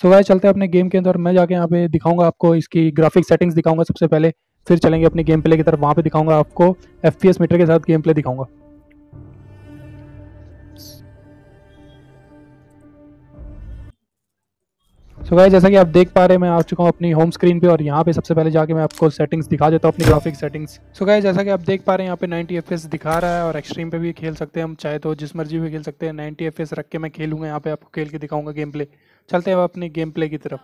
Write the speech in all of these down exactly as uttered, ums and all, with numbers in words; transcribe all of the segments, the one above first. So guys चलते हैं अपने गेम के अंदर। मैं जाके यहाँ पे दिखाऊंगा आपको इसकी ग्राफिक सेटिंग्स दिखाऊंगा सबसे पहले, फिर चलेंगे अपने गेम प्ले की तरफ। वहाँ पे दिखाऊंगा आपको एफपीएस मीटर के साथ गेम प्ले दिखाऊंगा। सो गाइस जैसा कि आप देख पा रहे हैं मैं आ चुका हूँ अपनी होम स्क्रीन पे, और यहाँ पे सबसे पहले जाके मैं आपको सेटिंग्स दिखा देता हूँ अपनी ग्राफिक सेटिंग्स। सो गाइस जैसा कि आप देख पा रहे हैं यहाँ पे नाइंटी एफपीएस दिखा रहा है, और एक्सट्रीम पे भी खेल सकते हैं हम, चाहे तो जिस मर्जी भी खेल सकते हैं। नाइंटी एफपीएस रख के मैं खेलूंगा, यहाँ पे आपको खेल के दिखाऊंगा गेम प्ले। चलते हैं अब अपने गेम प्ले की तरफ।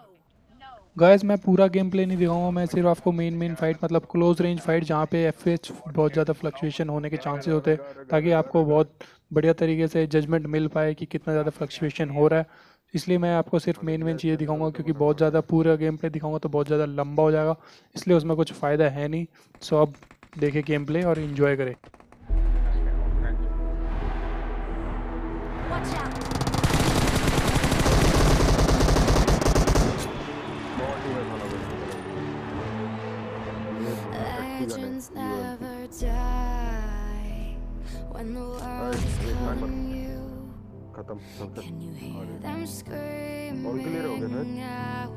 गाइस मैं पूरा गेम प्ले नहीं दिखाऊंगा, मैं सिर्फ आपको मेन मेन फाइट, मतलब क्लोज रेंज फाइट जहाँ पे एफपीएस बहुत ज़्यादा फ्लक्चुएशन होने के चांसेस होते हैं, ताकि आपको बहुत बढ़िया तरीके से जजमेंट मिल पाए कि कितना ज़्यादा फ्लक्चुएशन हो रहा है। इसलिए मैं आपको सिर्फ मेन मेन चीज़ें दिखाऊंगा, क्योंकि बहुत ज़्यादा पूरा गेम प्ले दिखाऊंगा तो बहुत ज़्यादा लंबा हो जाएगा, इसलिए उसमें कुछ फ़ायदा है नहीं। सो अब देखें गेम प्ले और इन्जॉय करें। खत्म और क्लियर हो गया ना।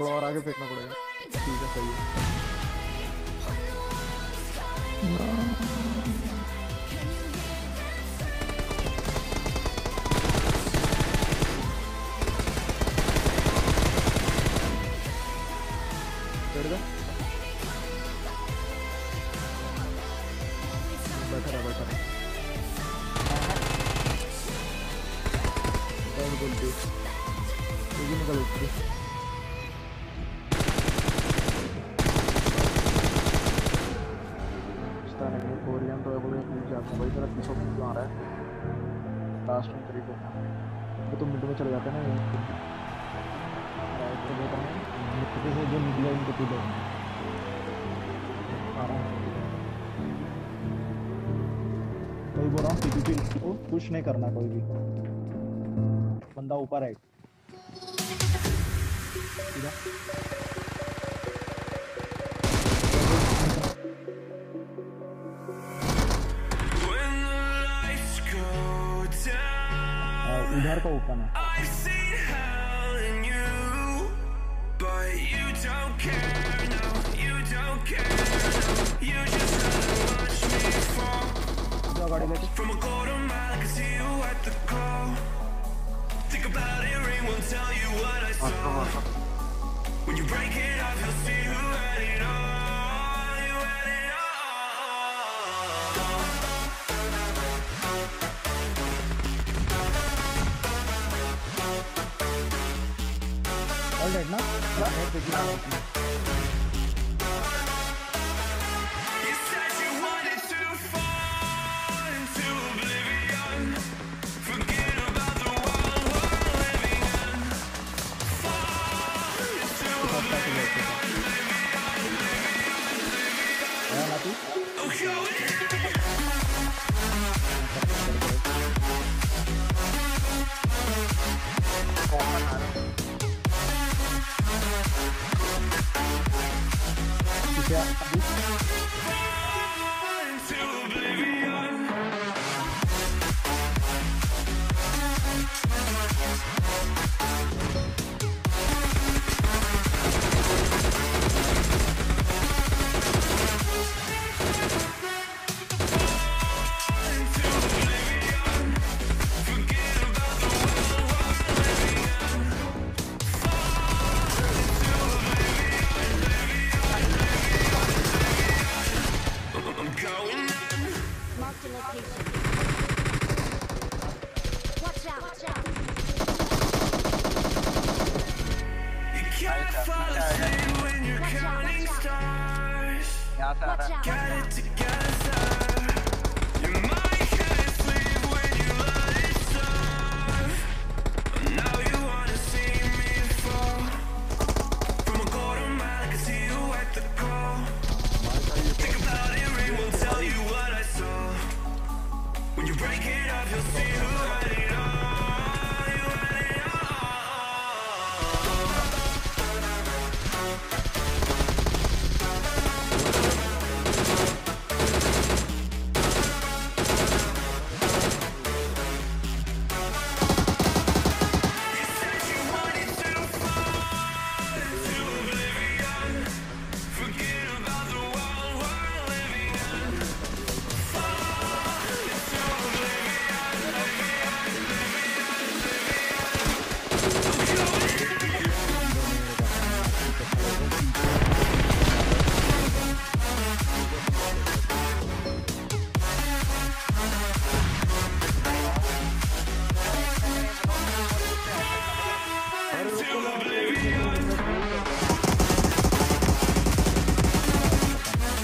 थोड़ा और आगे फेंकना पड़ेगा, ठीक है सही है। बैठा रहा, बैठा रहा। लास्ट में तरीको वो तो मिड में चले जाते हैं ना, तो कुछ नहीं करना, कोई भी बंदा ऊपर है उधर का ओपन है। ना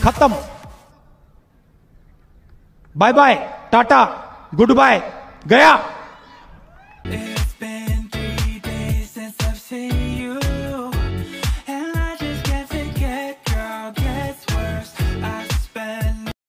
खत्म, bye bye, Tata, good bye, गया।